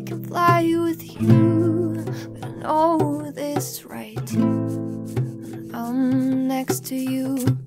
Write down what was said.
I can fly with you, but I know this right, I'm next to you.